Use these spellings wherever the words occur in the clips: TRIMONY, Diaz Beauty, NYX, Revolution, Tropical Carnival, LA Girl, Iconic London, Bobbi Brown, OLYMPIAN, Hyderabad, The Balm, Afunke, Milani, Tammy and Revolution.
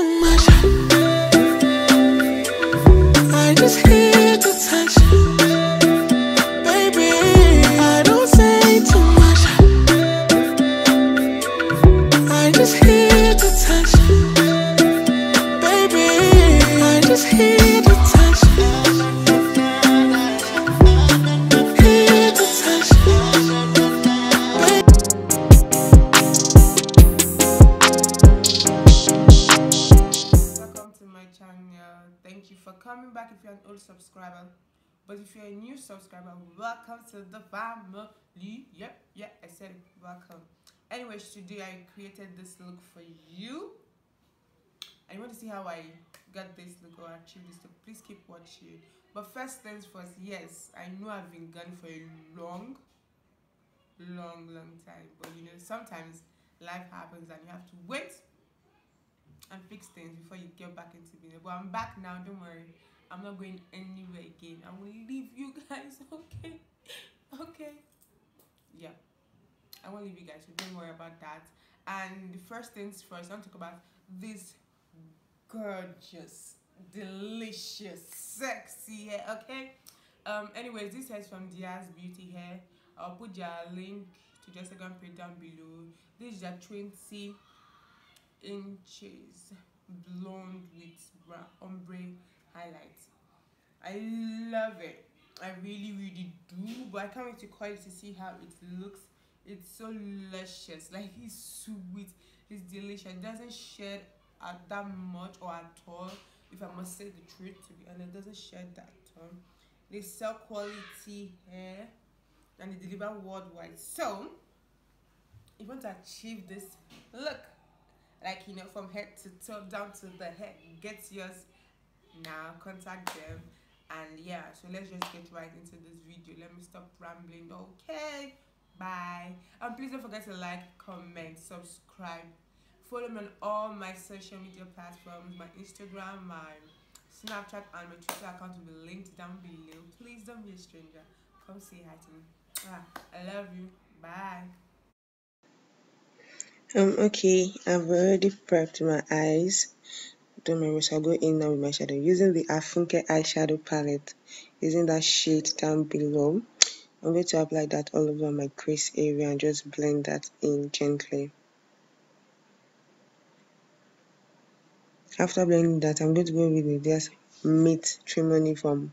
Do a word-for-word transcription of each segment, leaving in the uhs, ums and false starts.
too much. I just hate to touch, baby. I don't say too much. I just hate to touch, baby. I just hate to touch, hate to touch. Coming back if you're an old subscriber, but if you're a new subscriber, welcome to the family. Yep, yeah, I said it, welcome. Anyways, today I created this look for you, and you want to see how I got this look or achieved this look, please keep watching. But first things first, yes, I know I've been gone for a long long long time, but you know, sometimes life happens and you have to wait and fix things before you get back into business. But I'm back now, don't worry. I'm not going anywhere again. I will leave you guys, okay? Okay. Yeah. I won't leave you guys, so don't worry about that. And the first things first, I want to talk about this gorgeous, delicious, sexy hair, okay? Um, anyways, this hair is from Diaz Beauty Hair. I'll put your link to their Instagram page down below. This is their twenty inches blonde with ombre highlights. I love it, I really really do, but I can't wait to call you to see how it looks. It's so luscious, like it's sweet, it's delicious, it doesn't shed at that much or at all, if I must say the truth to be honest. It doesn't shed that at all. They sell quality hair and they deliver worldwide. So if you want to achieve this look, like, you know, from head to toe, down to the head, get yours now, contact them. And yeah, so let's just get right into this video. Let me stop rambling, okay? Bye. And please don't forget to like, comment, subscribe, follow me on all my social media platforms. My Instagram, my Snapchat, and my Twitter account will be linked down below. Please don't be a stranger, come say hi to me. Ah, I love you, bye. Um, okay, I've already prepped my eyes. Don't worry, so I'll go in now with my shadow using the Afunke eyeshadow palette, using that shade down below. I'm going to apply that all over my crease area and just blend that in gently. After blending that, I'm going to go with the Diaz Matte Trimony from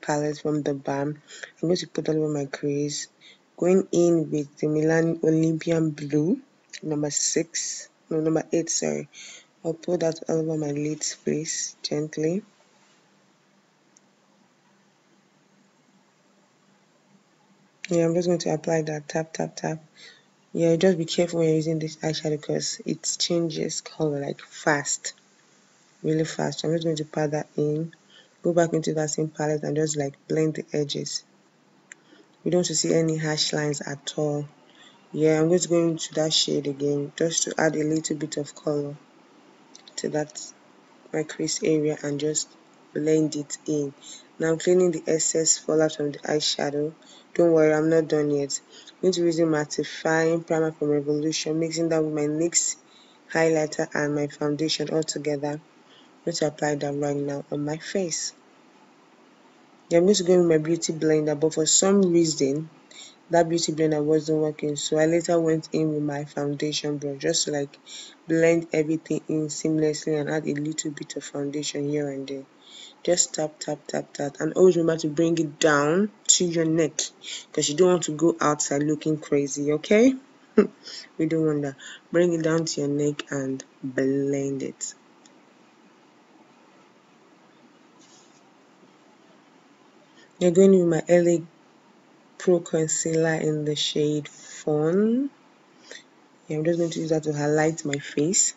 palette from The Balm. I'm going to put all over my crease, going in with the Milani Olympian Blue. Number six, no, number eight, sorry. I'll put that all over my lids, please, gently. Yeah, I'm just going to apply that. Tap, tap, tap. Yeah, just be careful when you're using this eyeshadow because it changes color like fast, really fast. I'm just going to pat that in, go back into that same palette and just like blend the edges. We don't want to see any harsh lines at all. Yeah, I'm just going to that shade again just to add a little bit of color to that my crease area and just blend it in. Now I'm cleaning the excess fallout from the eyeshadow. Don't worry, I'm not done yet. I'm going to use the mattifying primer from Revolution, mixing that with my NYX highlighter and my foundation all together. I'm going to apply that right now on my face. Yeah, I'm going to go with my beauty blender, but for some reason that beauty blender wasn't working, so I later went in with my foundation brush just to like blend everything in seamlessly and add a little bit of foundation here and there. Just tap, tap, tap, tap, and always remember to bring it down to your neck because you don't want to go outside looking crazy, okay? We don't want that. Bring it down to your neck and blend it. You're going with my L A Pro concealer in the shade Fawn. Yeah, I'm just going to use that to highlight my face.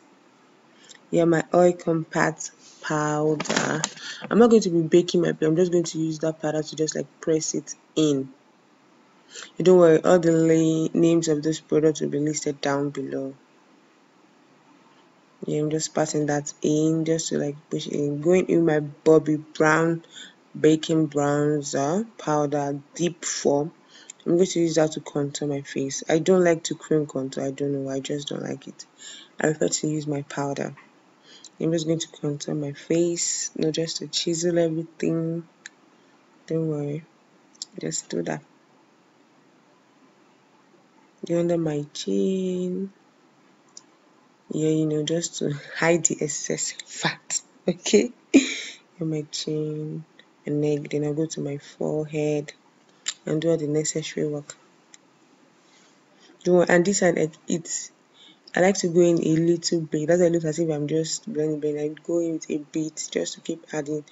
Yeah, my oil compact powder. I'm not going to be baking my I'm just going to use that powder to just like press it in. You don't worry, all the names of this product will be listed down below. Yeah, I'm just passing that in just to like push it in. Going in my Bobbi Brown baking bronzer powder deep form. I'm going to use that to contour my face. I don't like to cream contour, I don't know, I just don't like it. I prefer to use my powder. I'm just going to contour my face, not just to chisel everything. Don't worry, just do that. Go under my chin. Yeah, you know, just to hide the excess fat. Okay, on my chin and neck. Then I go to my forehead and do all the necessary work. Do and this side, it, it's. I like to go in a little bit. That's why it looks as if I'm just blending, but I go in with a bit just to keep adding.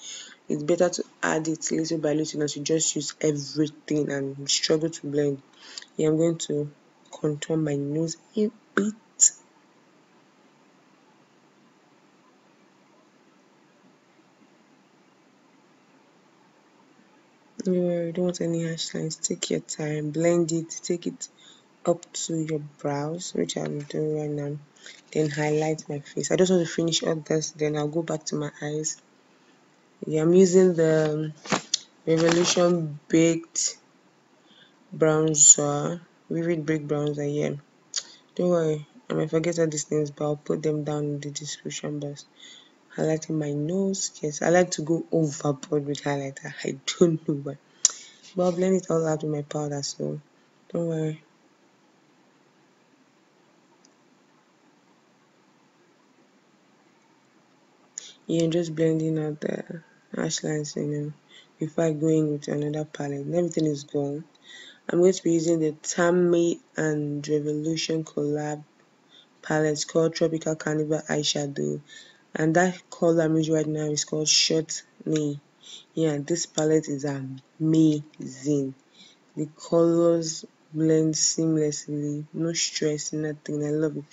It's better to add it little by little than to just use everything and struggle to blend. Yeah, I'm going to contour my nose a bit. You don't want any harsh lines. Take your time, blend it, take it up to your brows, which I'm doing right now. Then highlight my face. I just want to finish all this, then I'll go back to my eyes. Yeah, I'm using the Revolution Baked Bronzer, Vivid Baked Bronzer. Yeah, don't worry, I might forget all these things, but I'll put them down in the description box. Highlighting my nose. Yes, I like to go overboard with highlighter. I don't know why, but I'll blend it all out with my powder, so don't worry. Yeah, just blending out the lash lines, you know, before I go in with another palette. Everything is gone. I'm going to be using the Tammy and Revolution collab palette called Tropical Carnival eyeshadow, and that color I'm using right now is called Short Knee. Yeah, this palette is amazing. The colors blend seamlessly, no stress, nothing. I love it.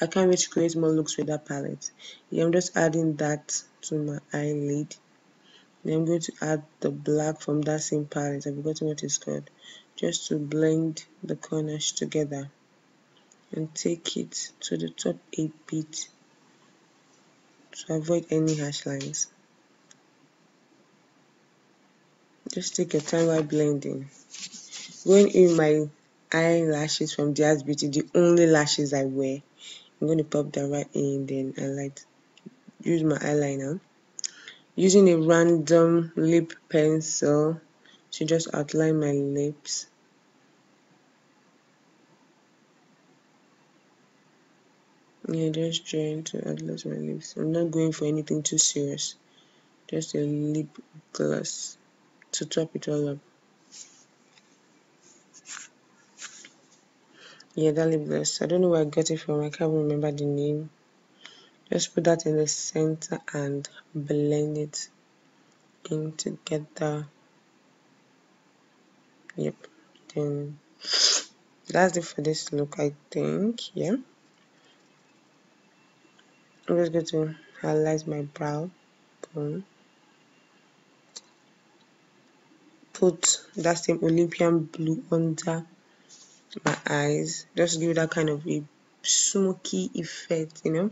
I can't wait to create more looks with that palette. Yeah, I'm just adding that to my eyelid. Then I'm going to add the black from that same palette. I've forgotten what it's called, just to blend the corners together and take it to the top a bit to avoid any harsh lines. Just take your time while blending. Going in my eyelashes from Diaz Beauty, the only lashes I wear. I'm going to pop that right in, then I like use my eyeliner. Using a random lip pencil to just outline my lips. Yeah, just trying to outline my lips. I'm not going for anything too serious. Just a lip gloss to top it all up. Yeah, that lip gloss, I don't know where I got it from. I can't remember the name. Just put that in the center and blend it in together. Yep, then that's it for this look, I think. Yeah, I'm just going to highlight my brow bone. Put that same Olympian blue under my eyes, just give that kind of a smoky effect, you know.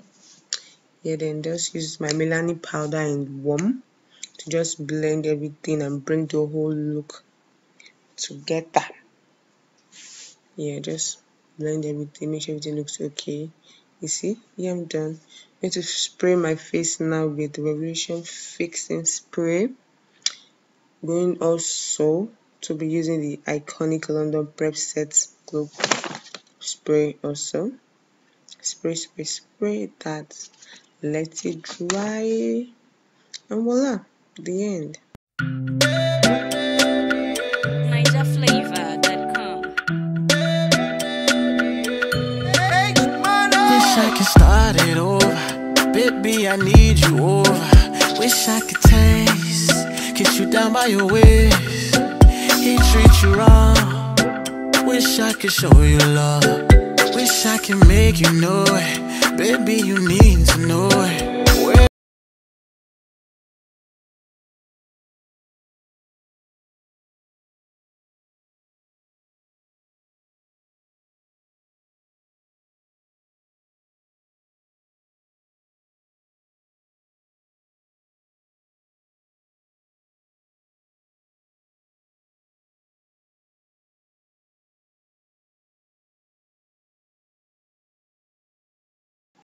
Yeah, then just use my Milani powder in warm to just blend everything and bring the whole look together. Yeah, just blend everything, make sure everything looks okay. You see, yeah, I'm done. I'm going to spray my face now with the Revolution Fixing Spray. Going also to be using the Iconic London Prep Set Glow Spray also. Spray, spray, spray that. Let it dry. And voila, the end. Wish I could start it over. Baby, I need you over. Wish I could taste. Kiss you down by your waist. He treats you wrong. Wish I could show you love. Wish I could make you know it. Baby, you need to know it.